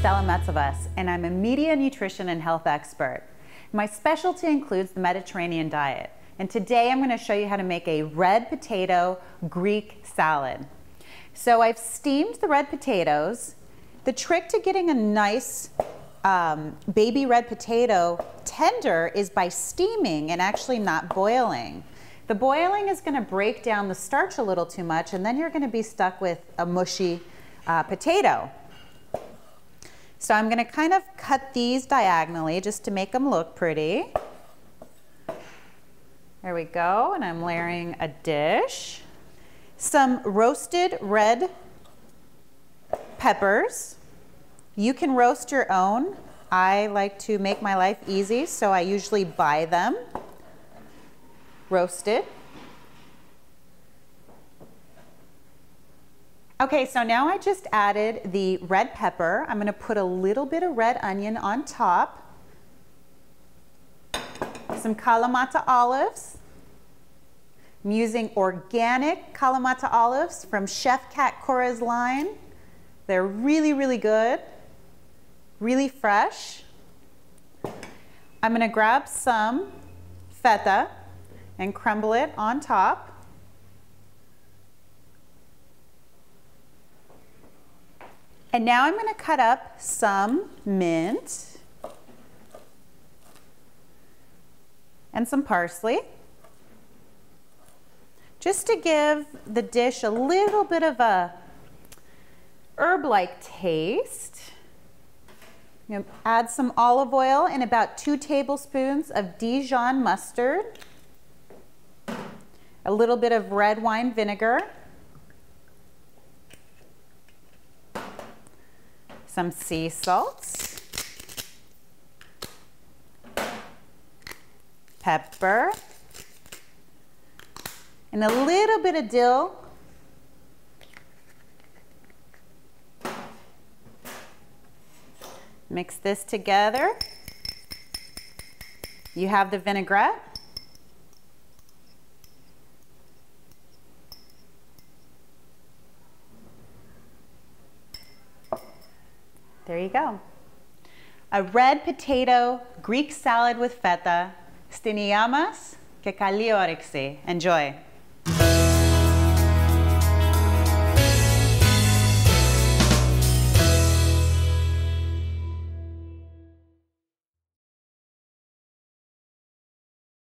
Stella Metsovas, and I'm a media, nutrition, and health expert. My specialty includes the Mediterranean diet, and today I'm going to show you how to make a red potato Greek salad. So I've steamed the red potatoes. The trick to getting a nice baby red potato tender is by steaming and actually not boiling. The boiling is going to break down the starch a little too much, and then you're going to be stuck with a mushy potato. So I'm going to kind of cut these diagonally just to make them look pretty. There we go, and I'm layering a dish. Some roasted red peppers. You can roast your own. I like to make my life easy, so I usually buy them roasted. Okay, so now I just added the red pepper. I'm gonna put a little bit of red onion on top, some Kalamata olives. I'm using organic Kalamata olives from Chef Cat Cora's line. They're really, really good, really fresh. I'm gonna grab some feta and crumble it on top. And now I'm gonna cut up some mint and some parsley, just to give the dish a little bit of a herb-like taste. I'm gonna add some olive oil and about 2 tablespoons of Dijon mustard, a little bit of red wine vinegar, some sea salts, pepper, and a little bit of dill. Mix this together. You have the vinaigrette. There you go. A red potato Greek salad with feta. Stiniamas ke kali orexi. Enjoy.